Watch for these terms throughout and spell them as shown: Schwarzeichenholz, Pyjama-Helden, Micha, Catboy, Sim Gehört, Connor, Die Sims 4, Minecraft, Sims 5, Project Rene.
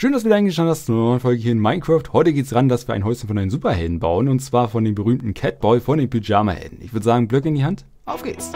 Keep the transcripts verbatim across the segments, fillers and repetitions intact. Schön, dass du wieder eingeschaltet hast zu einer neuen Folge hier in Minecraft. Heute geht's ran, dass wir ein Häuschen von einem Superhelden bauen, und zwar von dem berühmten Catboy von den Pyjama-Helden. Ich würde sagen, Blöcke in die Hand, auf geht's!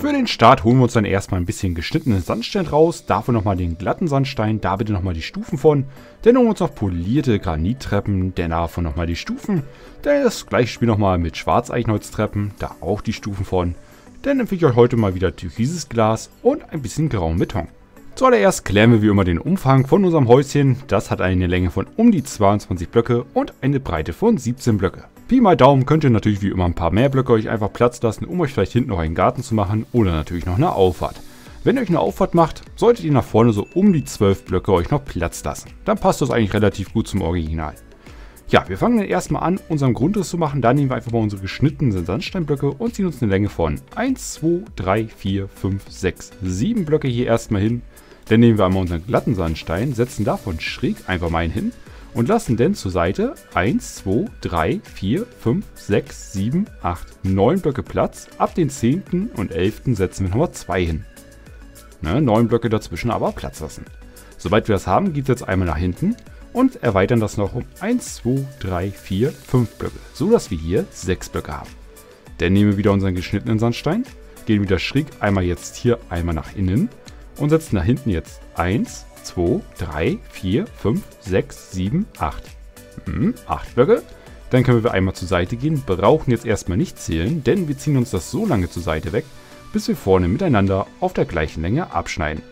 Für den Start holen wir uns dann erstmal ein bisschen geschnittenen Sandstein raus, dafür nochmal den glatten Sandstein, da bitte nochmal die Stufen von, dann holen wir uns noch polierte Granittreppen, dann davon nochmal die Stufen, dann das gleiche Spiel nochmal mit Schwarzeichenholztreppen, da auch die Stufen von, dann empfehle ich euch heute mal wieder türkises Glas und ein bisschen grauen Beton. Zuallererst klären wir wie immer den Umfang von unserem Häuschen, das hat eine Länge von um die zweiundzwanzig Blöcke und eine Breite von siebzehn Blöcke. Pi mal Daumen könnt ihr natürlich wie immer ein paar mehr Blöcke euch einfach Platz lassen, um euch vielleicht hinten noch einen Garten zu machen oder natürlich noch eine Auffahrt. Wenn ihr euch eine Auffahrt macht, solltet ihr nach vorne so um die zwölf Blöcke euch noch Platz lassen. Dann passt das eigentlich relativ gut zum Original. Ja, wir fangen dann erstmal an, unseren Grundriss zu machen. Da nehmen wir einfach mal unsere geschnittenen Sandsteinblöcke und ziehen uns eine Länge von eins, zwei, drei, vier, fünf, sechs, sieben Blöcke hier erstmal hin. Dann nehmen wir einmal unseren glatten Sandstein, setzen davon schräg einfach mal einen hin. Und lassen dann zur Seite eins, zwei, drei, vier, fünf, sechs, sieben, acht, neun Blöcke Platz. Ab den zehnten und elften setzen wir nochmal zwei hin. Ne, neun Blöcke dazwischen aber Platz lassen. Sobald wir das haben, geht es jetzt einmal nach hinten und erweitern das noch um eins, zwei, drei, vier, fünf Blöcke, sodass wir hier sechs Blöcke haben. Dann nehmen wir wieder unseren geschnittenen Sandstein, gehen wieder schräg einmal jetzt hier einmal nach innen und setzen nach hinten jetzt eins, zwei, drei, vier, fünf, sechs, sieben, acht. Hm, acht Blöcke. Dann können wir einmal zur Seite gehen, brauchen jetzt erstmal nicht zählen, denn wir ziehen uns das so lange zur Seite weg, bis wir vorne miteinander auf der gleichen Länge abschneiden.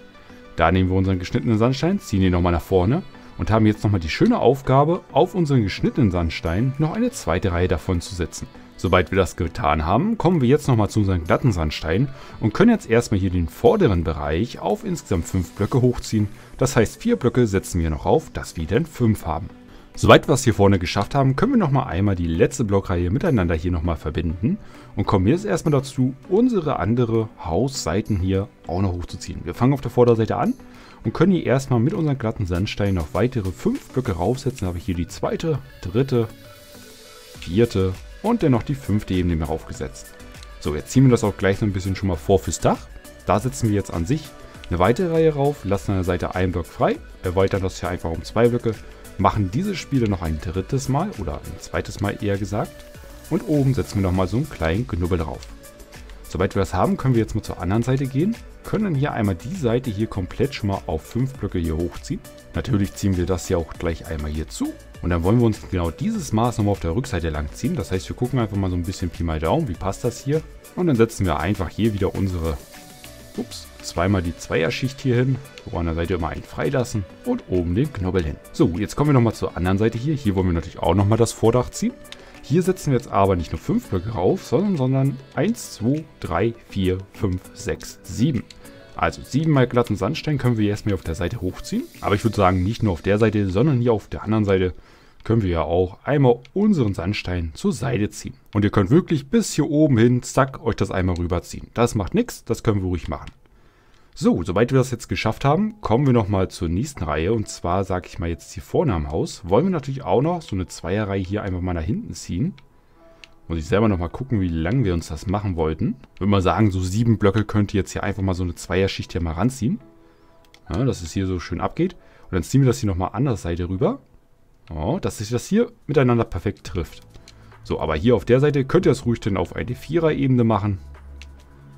Da nehmen wir unseren geschnittenen Sandstein, ziehen ihn nochmal nach vorne und haben jetzt nochmal die schöne Aufgabe, auf unseren geschnittenen Sandstein noch eine zweite Reihe davon zu setzen. Sobald wir das getan haben, kommen wir jetzt nochmal zu unserem glatten Sandstein und können jetzt erstmal hier den vorderen Bereich auf insgesamt fünf Blöcke hochziehen. Das heißt, vier Blöcke setzen wir noch auf, dass wir dann fünf haben. Soweit wir es hier vorne geschafft haben, können wir nochmal einmal die letzte Blockreihe miteinander hier nochmal verbinden und kommen jetzt erstmal dazu, unsere andere Hausseiten hier auch noch hochzuziehen. Wir fangen auf der Vorderseite an und können hier erstmal mit unserem glatten Sandstein noch weitere fünf Blöcke raufsetzen. Da habe ich hier die zweite, dritte, vierte und dennoch die fünfte Ebene mehr aufgesetzt. So, jetzt ziehen wir das auch gleich noch ein bisschen schon mal vor fürs Dach. Da setzen wir jetzt an sich eine weitere Reihe rauf, lassen an der Seite einen Block frei, erweitern das hier einfach um zwei Blöcke, machen diese Spiele noch ein drittes Mal oder ein zweites Mal eher gesagt und oben setzen wir nochmal so einen kleinen Knubbel drauf. Soweit wir das haben, können wir jetzt mal zur anderen Seite gehen, können dann hier einmal die Seite hier komplett schon mal auf fünf Blöcke hier hochziehen. Natürlich ziehen wir das hier auch gleich einmal hier zu. Und dann wollen wir uns genau dieses Maß nochmal auf der Rückseite lang ziehen. Das heißt, wir gucken einfach mal so ein bisschen Pi mal Daumen, wie passt das hier. Und dann setzen wir einfach hier wieder unsere, ups, zweimal die Zweierschicht hier hin. So an der Seite immer einen freilassen und oben den Knubbel hin. So, jetzt kommen wir nochmal zur anderen Seite hier. Hier wollen wir natürlich auch nochmal das Vordach ziehen. Hier setzen wir jetzt aber nicht nur fünf Blöcke rauf, sondern, sondern eins, zwei, drei, vier, fünf, sechs, sieben. Also sieben mal glatten Sandstein können wir erstmal auf der Seite hochziehen. Aber ich würde sagen, nicht nur auf der Seite, sondern hier auf der anderen Seite können wir ja auch einmal unseren Sandstein zur Seite ziehen. Und ihr könnt wirklich bis hier oben hin, zack, euch das einmal rüberziehen. Das macht nichts, das können wir ruhig machen. So, soweit wir das jetzt geschafft haben, kommen wir nochmal zur nächsten Reihe. Und zwar, sage ich mal jetzt hier vorne am Haus, wollen wir natürlich auch noch so eine Zweierreihe hier einfach mal nach hinten ziehen. Muss ich selber nochmal gucken, wie lange wir uns das machen wollten. Ich würde mal sagen, so sieben Blöcke könnt ihr jetzt hier einfach mal so eine Zweierschicht hier mal ranziehen. Ja, dass es hier so schön abgeht. Und dann ziehen wir das hier nochmal an der Seite rüber. Ja, dass sich das hier miteinander perfekt trifft. So, aber hier auf der Seite könnt ihr das ruhig dann auf eine Vierer-Ebene machen.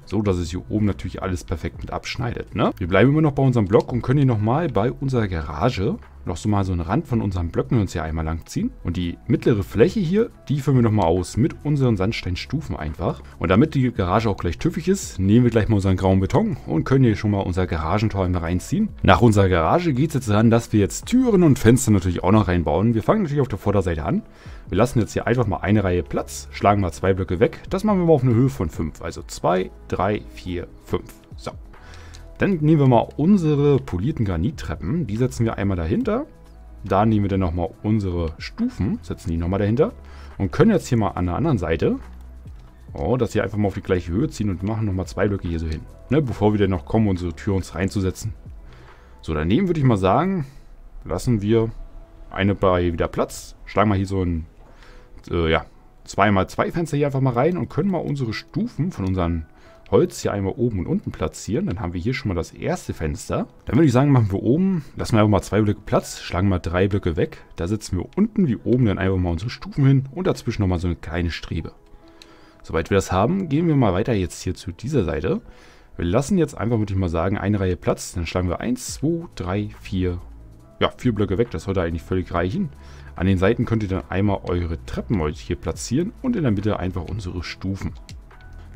So, dass es hier oben natürlich alles perfekt mit abschneidet. Ne? Wir bleiben immer noch bei unserem Block und können hier nochmal bei unserer Garage noch so mal so einen Rand von unseren Blöcken uns hier einmal lang ziehen. Und die mittlere Fläche hier, die füllen wir nochmal aus mit unseren Sandsteinstufen einfach. Und damit die Garage auch gleich tüffig ist, nehmen wir gleich mal unseren grauen Beton und können hier schon mal unser Garagentor einmal reinziehen. Nach unserer Garage geht es jetzt daran, dass wir jetzt Türen und Fenster natürlich auch noch reinbauen. Wir fangen natürlich auf der Vorderseite an. Wir lassen jetzt hier einfach mal eine Reihe Platz, schlagen mal zwei Blöcke weg. Das machen wir mal auf eine Höhe von fünf, also zwei, drei, vier, fünf. So. Dann nehmen wir mal unsere polierten Granittreppen. Die setzen wir einmal dahinter. Da nehmen wir dann nochmal unsere Stufen, setzen die nochmal dahinter. Und können jetzt hier mal an der anderen Seite, oh, das hier einfach mal auf die gleiche Höhe ziehen und machen nochmal zwei Blöcke hier so hin. Ne, bevor wir dann noch kommen, unsere Tür uns reinzusetzen. So, daneben würde ich mal sagen, lassen wir eine Reihe wieder Platz. Schlagen wir hier so ein, äh, ja, zwei mal zwei Fenster hier einfach mal rein und können mal unsere Stufen von unseren Holz hier einmal oben und unten platzieren. Dann haben wir hier schon mal das erste Fenster. Dann würde ich sagen, machen wir oben, lassen wir einfach mal zwei Blöcke Platz, schlagen mal drei Blöcke weg. Da setzen wir unten wie oben dann einfach mal unsere Stufen hin und dazwischen nochmal so eine kleine Strebe. Soweit wir das haben, gehen wir mal weiter jetzt hier zu dieser Seite. Wir lassen jetzt einfach, würde ich mal sagen, eine Reihe Platz. Dann schlagen wir eins, zwei, drei, vier, ja, vier Blöcke weg. Das sollte eigentlich völlig reichen. An den Seiten könnt ihr dann einmal eure Treppen hier platzieren und in der Mitte einfach unsere Stufen.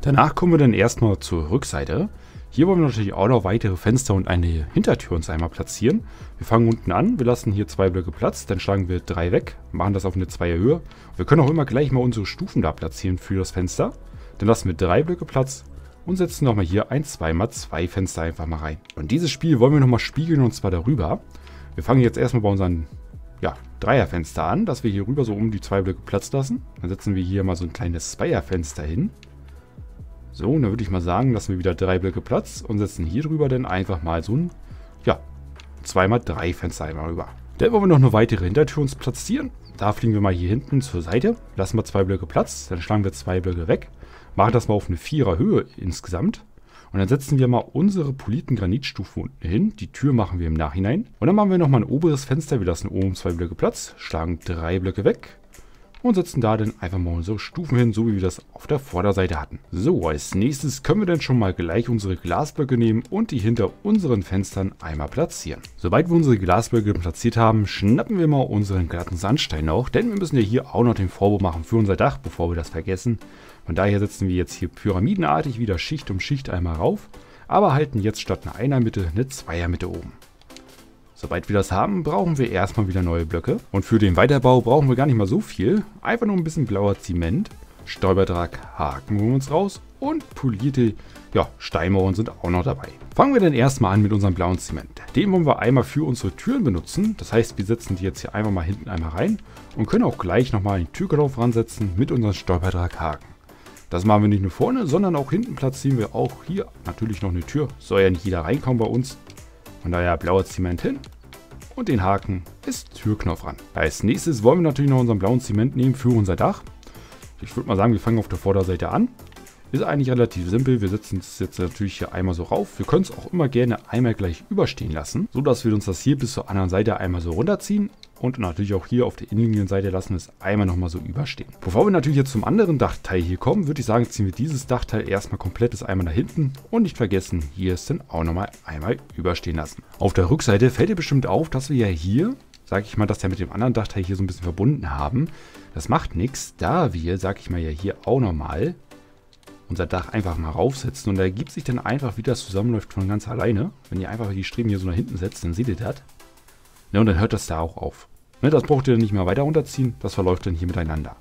Danach kommen wir dann erstmal zur Rückseite. Hier wollen wir natürlich auch noch weitere Fenster und eine Hintertür uns einmal platzieren. Wir fangen unten an, wir lassen hier zwei Blöcke Platz, dann schlagen wir drei weg, machen das auf eine zweier Höhe. Wir können auch immer gleich mal unsere Stufen da platzieren für das Fenster. Dann lassen wir drei Blöcke Platz und setzen nochmal hier ein zwei mal zwei Fenster einfach mal rein. Und dieses Spiel wollen wir nochmal spiegeln, und zwar darüber. Wir fangen jetzt erstmal bei unseren ja, Dreierfenster an, dass wir hier rüber so um die zwei Blöcke Platz lassen. Dann setzen wir hier mal so ein kleines Zweierfenster hin. So, und dann würde ich mal sagen, lassen wir wieder drei Blöcke Platz und setzen hier drüber dann einfach mal so ein, ja, zwei mal drei Fenster einmal rüber. Dann wollen wir noch eine weitere Hintertür uns platzieren. Da fliegen wir mal hier hinten zur Seite, lassen wir zwei Blöcke Platz, dann schlagen wir zwei Blöcke weg, machen das mal auf eine vierer Höhe insgesamt. Und dann setzen wir mal unsere polierten Granitstufen unten hin. Die Tür machen wir im Nachhinein. Und dann machen wir nochmal ein oberes Fenster. Wir lassen oben zwei Blöcke Platz, schlagen drei Blöcke weg. Und setzen da dann einfach mal unsere Stufen hin, so wie wir das auf der Vorderseite hatten. So, als nächstes können wir dann schon mal gleich unsere Glasblöcke nehmen und die hinter unseren Fenstern einmal platzieren. Sobald wir unsere Glasblöcke platziert haben, schnappen wir mal unseren glatten Sandstein noch, denn wir müssen ja hier auch noch den Vorbau machen für unser Dach, bevor wir das vergessen. Von daher setzen wir jetzt hier pyramidenartig wieder Schicht um Schicht einmal rauf, aber halten jetzt statt einer Einer-Mitte eine Zweier-Mitte oben. Sobald wir das haben, brauchen wir erstmal wieder neue Blöcke. Und für den Weiterbau brauchen wir gar nicht mal so viel. Einfach nur ein bisschen blauer Zement, Stolperdraht, Haken holen wir uns raus und polierte ja, Steinmauern sind auch noch dabei. Fangen wir dann erstmal an mit unserem blauen Zement. Den wollen wir einmal für unsere Türen benutzen. Das heißt, wir setzen die jetzt hier einfach mal hinten einmal rein und können auch gleich nochmal einen Türgelauf ransetzen mit unseren Stolperdraht, Haken. Das machen wir nicht nur vorne, sondern auch hinten platzieren wir auch hier natürlich noch eine Tür. Soll ja nicht jeder reinkommen bei uns. Von daher blauer Zement hin und den Haken ist Türknopf ran. Als nächstes wollen wir natürlich noch unseren blauen Zement nehmen für unser Dach. Ich würde mal sagen, wir fangen auf der Vorderseite an. Ist eigentlich relativ simpel. Wir setzen es jetzt natürlich hier einmal so rauf. Wir können es auch immer gerne einmal gleich überstehen lassen, sodass wir uns das hier bis zur anderen Seite einmal so runterziehen. Und natürlich auch hier auf der Innenlinienseite lassen wir es einmal nochmal so überstehen. Bevor wir natürlich jetzt zum anderen Dachteil hier kommen, würde ich sagen, ziehen wir dieses Dachteil erstmal komplettes einmal nach hinten. Und nicht vergessen, hier ist dann auch nochmal einmal überstehen lassen. Auf der Rückseite fällt dir bestimmt auf, dass wir ja hier, sage ich mal, dass wir mit dem anderen Dachteil hier so ein bisschen verbunden haben. Das macht nichts, da wir, sage ich mal, ja hier auch nochmal unser Dach einfach mal raufsetzen. Und da ergibt sich dann einfach, wie das zusammenläuft von ganz alleine. Wenn ihr einfach die Streben hier so nach hinten setzt, dann seht ihr das. Ja, und dann hört das da auch auf. Ne, das braucht ihr dann nicht mehr weiter runterziehen. Das verläuft dann hier miteinander.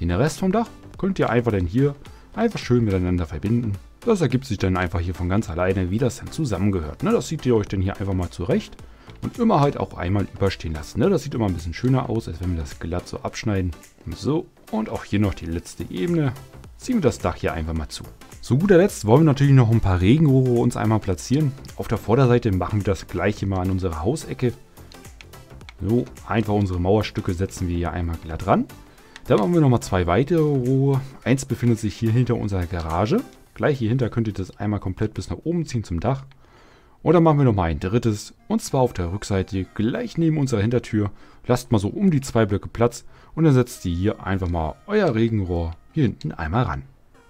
Den Rest vom Dach könnt ihr einfach dann hier einfach schön miteinander verbinden. Das ergibt sich dann einfach hier von ganz alleine, wie das dann zusammengehört. Ne, das seht ihr euch dann hier einfach mal zurecht. Und immer halt auch einmal überstehen lassen. Ne, das sieht immer ein bisschen schöner aus, als wenn wir das glatt so abschneiden. So, und auch hier noch die letzte Ebene. Ziehen wir das Dach hier einfach mal zu. Zu guter Letzt wollen wir natürlich noch ein paar Regenrohre uns einmal platzieren. Auf der Vorderseite machen wir das gleiche mal an unserer Hausecke. So, einfach unsere Mauerstücke setzen wir hier einmal glatt ran. Dann machen wir nochmal zwei weitere Rohre. Eins befindet sich hier hinter unserer Garage. Gleich hier hinter könnt ihr das einmal komplett bis nach oben ziehen zum Dach. Und dann machen wir nochmal ein drittes. Und zwar auf der Rückseite gleich neben unserer Hintertür. Lasst mal so um die zwei Blöcke Platz. Und dann setzt ihr hier einfach mal euer Regenrohr hier hinten einmal ran.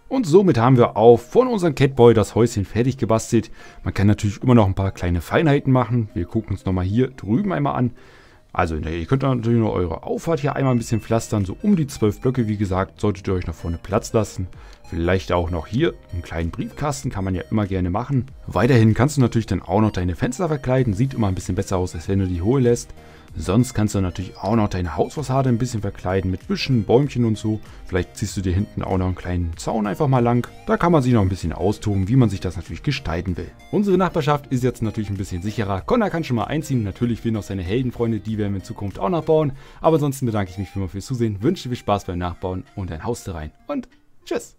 Und somit haben wir auch von unserem Catboy das Häuschen fertig gebastelt. Man kann natürlich immer noch ein paar kleine Feinheiten machen. Wir gucken uns nochmal hier drüben einmal an. Also ihr könnt natürlich noch eure Auffahrt hier einmal ein bisschen pflastern, so um die zwölf Blöcke, wie gesagt, solltet ihr euch nach vorne Platz lassen. Vielleicht auch noch hier einen kleinen Briefkasten, kann man ja immer gerne machen. Weiterhin kannst du natürlich dann auch noch deine Fenster verkleiden, sieht immer ein bisschen besser aus, als wenn du die hohl lässt. Sonst kannst du natürlich auch noch deine Hausfassade ein bisschen verkleiden mit Büschen, Bäumchen und so. Vielleicht ziehst du dir hinten auch noch einen kleinen Zaun einfach mal lang. Da kann man sich noch ein bisschen austoben, wie man sich das natürlich gestalten will. Unsere Nachbarschaft ist jetzt natürlich ein bisschen sicherer. Connor kann schon mal einziehen. Natürlich will noch seine Heldenfreunde, die werden wir in Zukunft auch noch bauen. Aber ansonsten bedanke ich mich vielmals fürs Zusehen, wünsche viel Spaß beim Nachbauen und ein Haus da rein. Und tschüss!